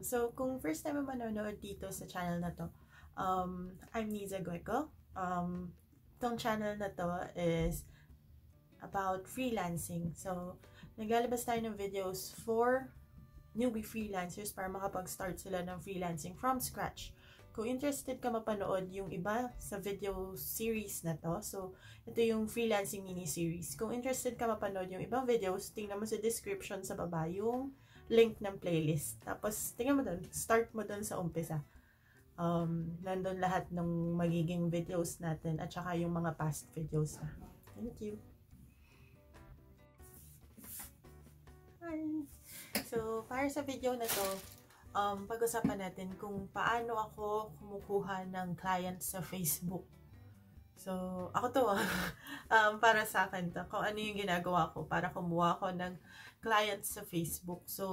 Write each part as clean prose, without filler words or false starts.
So, kung first time mo manonood dito sa channel na to, I'm Nizza Gueco. Itong channel na to is about freelancing. So, naglalabas tayo ng videos for newbie freelancers para makapag-start sila ng freelancing from scratch. Kung interested ka mapanood yung iba sa video series na to, so ito yung freelancing mini-series. Kung interested ka mapanood yung ibang videos, tingnan mo sa description sa baba yung link ng playlist. Tapos, tingnan mo dun, start mo dun sa umpisa. Nandun lahat ng magiging videos natin at saka yung mga past videos na. Thank you! Hi! So, para sa video na to, pag-usapan natin kung paano ako kumukuha ng clients sa Facebook. So, ako to para sa akin to, kung ano yung ginagawa ko para kumuha ko ng clients sa Facebook. So,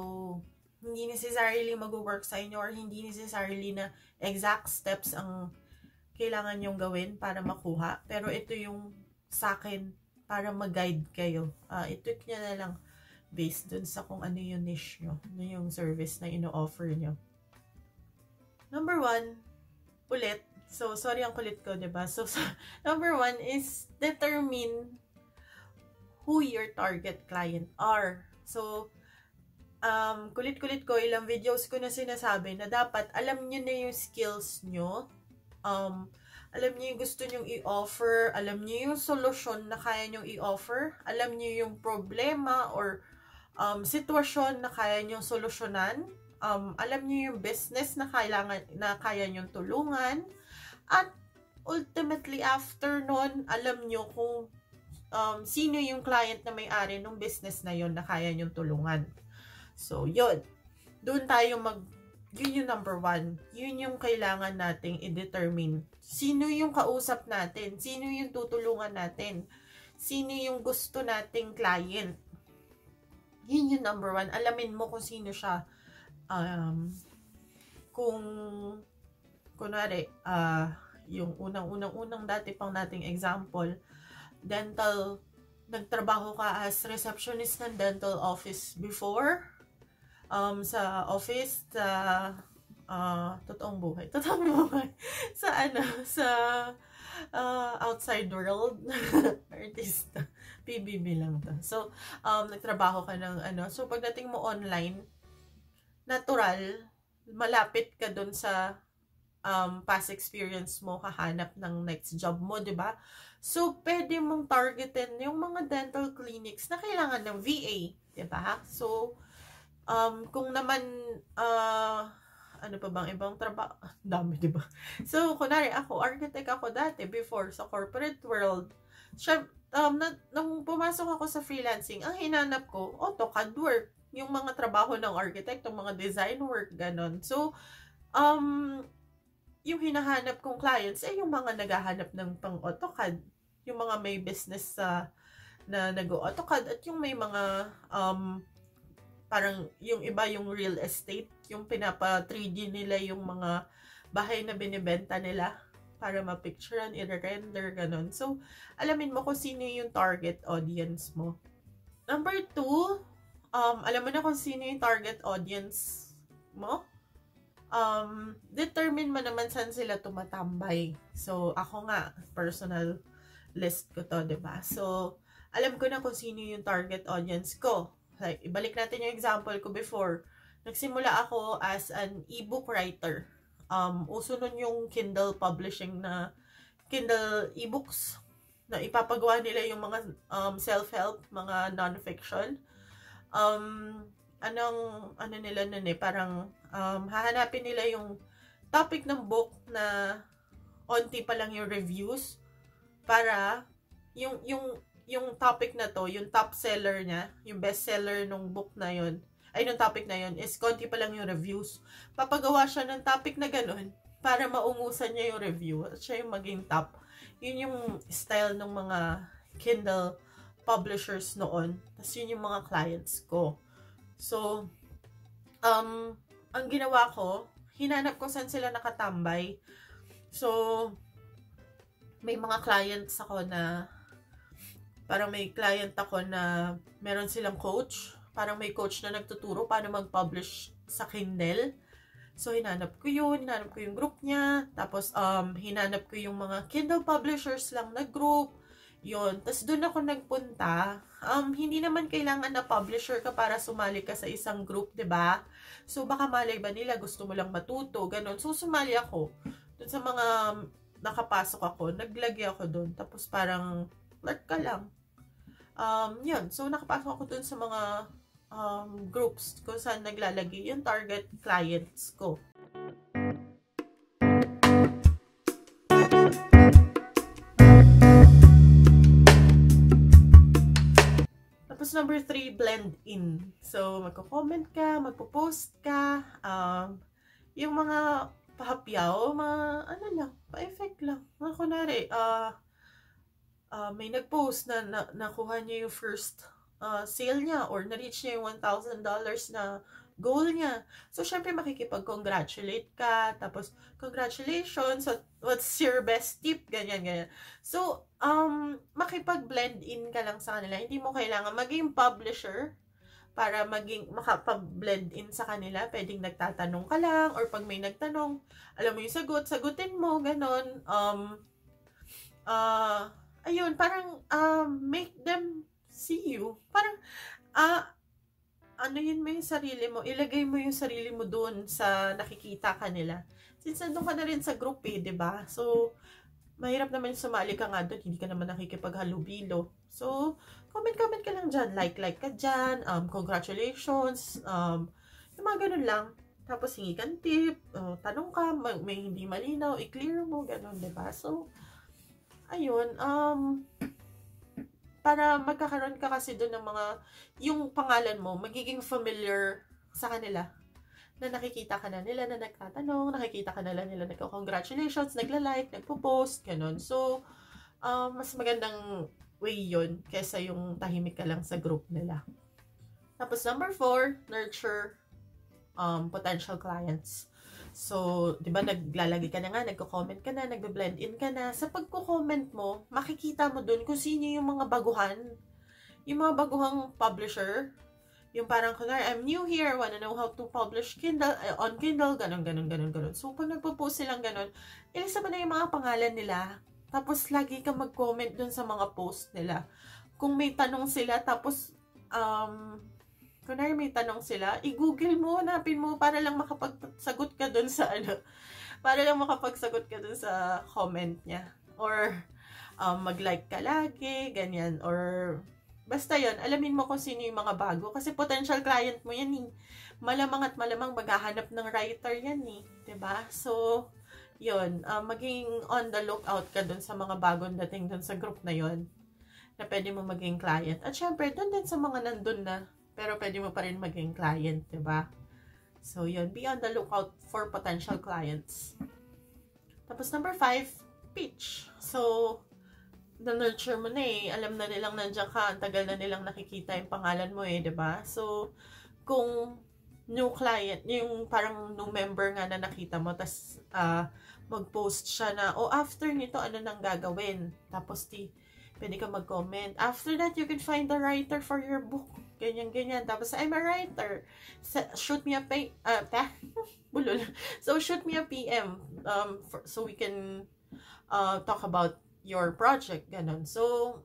hindi necessarily mag-work sa inyo or hindi necessarily na exact steps ang kailangan yung gawin para makuha. Pero ito yung sa akin para mag-guide kayo. I-tweak nyo na lang based dun sa kung ano yung niche nyo, ano yung service na ino-offer nyo. Number one, ulit. So, sorry ang kulit ko, diba? So, number one is determine who your target client are. So, kulit-kulit ko, ilang videos ko na sinasabi na dapat alam nyo na yung skills nyo, alam niyo yung gusto niyong i-offer, alam niyo yung solusyon na kaya niyong i-offer, alam niyo yung problema or sitwasyon na kaya niyong solusyonan, alam niyo yung business na kaya niyong tulungan, at ultimately after nun, alam niyo kung sino yung client na may-ari ng business na yon na kaya niyong tulungan. So, yun. Doon tayo yun yung number one. Yun yung kailangan nating i-determine. Sino yung kausap natin? Sino yung tutulungan natin? Sino yung gusto nating client? Yun yung number one. Alamin mo kung sino siya. Kung, kunwari, yung unang dati pang nating example, dental, nagtrabaho ka as receptionist ng dental office before, sa office, sa totoong buhay sa outside world artista, PBB lang to. So nagtrabaho ka ng so pagdating mo online, natural malapit ka dun sa past experience mo, kahanap ng next job mo, di ba? So pwede mong targetin yung mga dental clinics na kailangan ng VA, di ba? So kung naman, ano pa bang ibang trabaho? Dami, di ba? So, kunwari ako, architect ako dati before sa corporate world. Nung pumasok ako sa freelancing, ang hinanap ko, AutoCAD work. Yung mga trabaho ng architect, yung mga design work, ganon. So, yung hinahanap kong clients, yung mga naghahanap ng pang-AutoCAD. Yung mga may business na nag-AutoCAD at yung may mga, parang yung iba yung real estate, yung pinapa 3D nila yung mga bahay na binibenta nila para ma-picturean, i-render, ganun. So, alamin mo kung sino yung target audience mo. Number two, alam mo na kung sino yung target audience mo. Determine mo naman saan sila tumatambay. So, ako nga, personal list ko to, diba? So, alam ko na kung sino yung target audience ko. Like, ibalik natin yung example ko before. Nagsimula ako as an e-book writer. Uso nun yung Kindle publishing na Kindle e-books na ipapagawa nila yung mga self-help, mga non-fiction. Hahanapin nila yung topic ng book na onti pa lang yung reviews para yung topic na to, yung top seller niya, yung best seller nung book na yon, nung topic na yon is konti pa lang yung reviews. Papagawa siya ng topic na ganun para maungusan niya yung review at siya yung maging top. Yun yung style ng mga Kindle publishers noon. Tapos yun yung mga clients ko. So, ang ginawa ko, hinanap ko saan sila nakatambay. So, may mga clients ako na parang may client ako na meron silang coach. Parang may coach na nagtuturo paano mag-publish sa Kindle. So, hinanap ko yun. Hinanap ko yung group niya. Tapos, hinanap ko yung mga Kindle publishers lang na group. Yun. Tapos, doon ako nagpunta. Hindi naman kailangan na publisher ka para sumali ka sa isang group, diba? So, baka malay ba nila, gusto mo lang matuto, ganun. So, sumali ako. Doon sa mga nakapasok ako, naglagay ako doon. Tapos, parang, clerk ka lang. Yun. So, nakapasok ako doon sa mga groups kung saan naglalagay yung target clients ko. Tapos number 3, blend in. So, magko-comment ka, magpo-post ka, yung mga pahapyaw, mga ano lang, pa-effect lang. Mga kunwari, may nag-post na, nakuha niya yung first sale niya or na-reach niya yung $1,000 na goal niya. So, syempre makikipag-congratulate ka, tapos, congratulations, what's your best tip, ganyan, ganyan. So, makipag-blend in ka lang sa kanila. Hindi mo kailangan maging publisher para maging, makapag-blend in sa kanila. Pwedeng nagtatanong ka lang, or pag may nagtanong, alam mo yung sagot, sagutin mo, ganon. Ayun, parang, make them see you. Parang, anuhin mo yung sarili mo, ilagay mo yung sarili mo doon sa nakikita ka nila. Since nandun ka na rin sa group eh, diba? So, mahirap naman sumali ka nga doon, hindi ka naman nakikipaghalubilo. So, comment ka lang dyan, like ka dyan, congratulations, yung mga ganun lang. Tapos, hingi kang tip, tanong ka, may hindi malinaw, i-clear mo, ganun, diba? So, ayun, para magkakaroon ka kasi doon ng mga, yung pangalan mo, magiging familiar sa kanila. Na nakikita ka na nila, na nagtatanong, nakikita ka na nila, nagko-congratulations, nagla-like, nagpo-post, ganun. So, mas magandang way yun kesa yung tahimik ka lang sa group nila. Tapos, number 4, nurture potential clients. So, di ba, naglalagay ka na nga, nagko-comment ka na, nagbe-blend in ka na. Sa pagko-comment mo, makikita mo dun kung sino yung mga baguhan. Yung mga baguhang publisher. Yung parang, kunwari, I'm new here, wanna know how to publish Kindle, on Kindle, ganun, ganun, ganun, ganun. So, pag nagpo-post silang ganun, ilista mo na yung mga pangalan nila. Tapos, lagi ka mag-comment dun sa mga post nila. Kung may tanong sila, tapos, kunwari may tanong sila, i-google mo, hanapin mo para lang makapagsagot ka dun sa ano, para lang makapagsagot ka dun sa comment niya. Or mag-like ka lagi, ganyan. Or basta yon, alamin mo kung sino yung mga bago. Kasi potential client mo yan eh. Malamang at malamang maghahanap ng writer yan eh. Diba? So, yon, maging on the lookout ka dun sa mga bagong dating dun sa group na yon na pwede mo maging client. At syempre, dun din sa mga nandun na pero pwede mo pa rin maging client, diba? So, yun. Be on the lookout for potential clients. Tapos, number 5, pitch. So, na-nurture mo na eh. Alam na nilang nandiyan ka. Ang tagal na nilang nakikita yung pangalan mo eh, diba? So, kung new client, yung parang new member nga na nakita mo, tapos mag-post siya na, oh, after nito, ano nang gagawin? Tapos, pwede ka mag-comment. After that, you can find the writer for your book. Ganyan, ganyan. Tapos, I'm a writer. Shoot me a bulol. So, shoot me a PM. So, we can talk about your project. Ganon. So,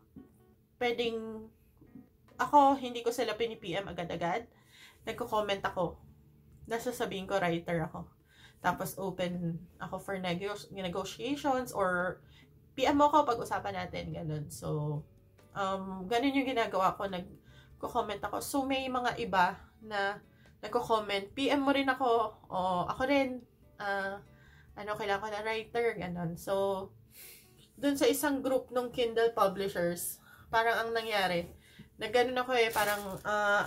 pwedeng, ako, hindi ko sila pini-PM agad-agad. Nagko-comment ako. Nasasabihin ko, writer ako. Tapos, open ako for negotiations or PM mo ko, pag-usapan natin, ganun. So, ganun yung ginagawa ko, nagko-comment ako. So, may mga iba na nagko-comment, PM mo rin ako, o ako rin, kailangan ko na writer, ganun. So, dun sa isang group ng Kindle publishers, parang ang nangyari, nagganon ako eh, parang,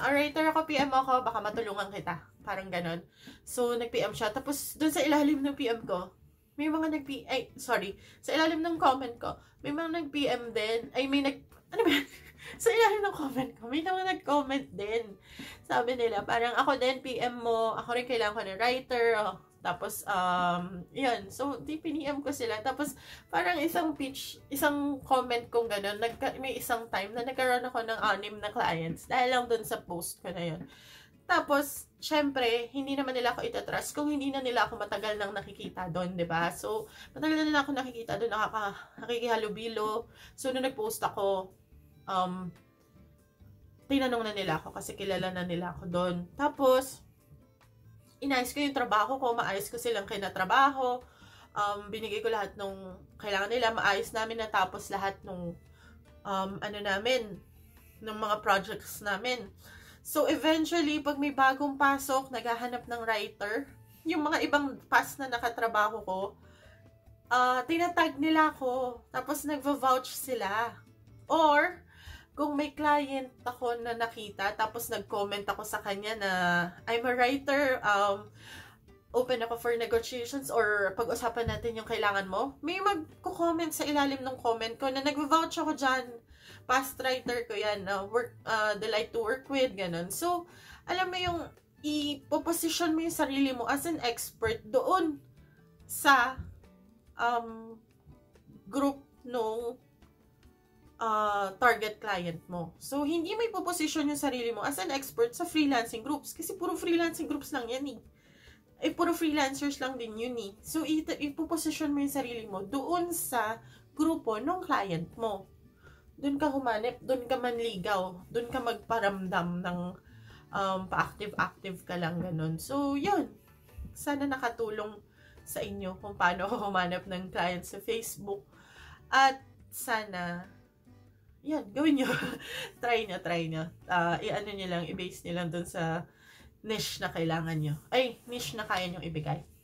writer ako, PM mo ako, baka matulungan kita. Parang ganun. So, nag-PM siya. Tapos, dun sa ilalim ng PM ko, may mga nag-PM, ay, sorry, sa ilalim ng comment ko, may mga nag-PM din, ay, may nag, ano ba yan? Sa ilalim ng comment ko, may mga nag-comment din. Sabi nila, parang ako din, PM mo, ako rin kailangan ko ng writer, oh. Tapos, yun, so, PM ko sila, tapos, parang isang comment kong gano'n, may isang time na nagkaroon ako ng 6 na clients, dahil lang dun sa post ko na yun. Tapos, syempre, hindi naman nila ako itatrust kung hindi na nila ako matagal nang nakikita doon, diba? So, matagal na nila ako nakikita doon, nakikihalubilo. So, nung nag-post ako, tinanong na nila ako kasi kilala na nila ako doon. Tapos, inayos ko yung trabaho ko, maayos ko silang kinatrabaho. Binigay ko lahat nung kailangan nila, maayos namin natapos lahat nung, nung mga projects namin. So, eventually, pag may bagong pasok, naghahanap ng writer, yung mga ibang past na nakatrabaho ko, tinatag nila ako, tapos nagva-vouch sila. Or, kung may client ako na nakita, tapos nag-comment ako sa kanya na, I'm a writer, open ako for negotiations, or pag-usapan natin yung kailangan mo, may mag-comment sa ilalim ng comment ko na nagva-vouch ako dyan. Past writer ko yan, delight to work with, ganun. So, alam mo yung, i-position mo yung sarili mo as an expert doon sa group nung target client mo. So, hindi mo i-position yung sarili mo as an expert sa freelancing groups. Kasi puro freelancing groups lang yan eh. Puro freelancers lang din yun eh. So, i-position mo yung sarili mo doon sa grupo nung client mo. Doon ka humanip, doon ka manligaw, doon ka magparamdam ng pa-active-active ka lang, ganun. So, yun. Sana nakatulong sa inyo kung paano ako humanap ng client sa Facebook. At sana, yan, gawin nyo. try nyo. I-ano nyo lang, i-base nyo lang doon sa niche na kailangan nyo. Niche na kaya nyo ibigay.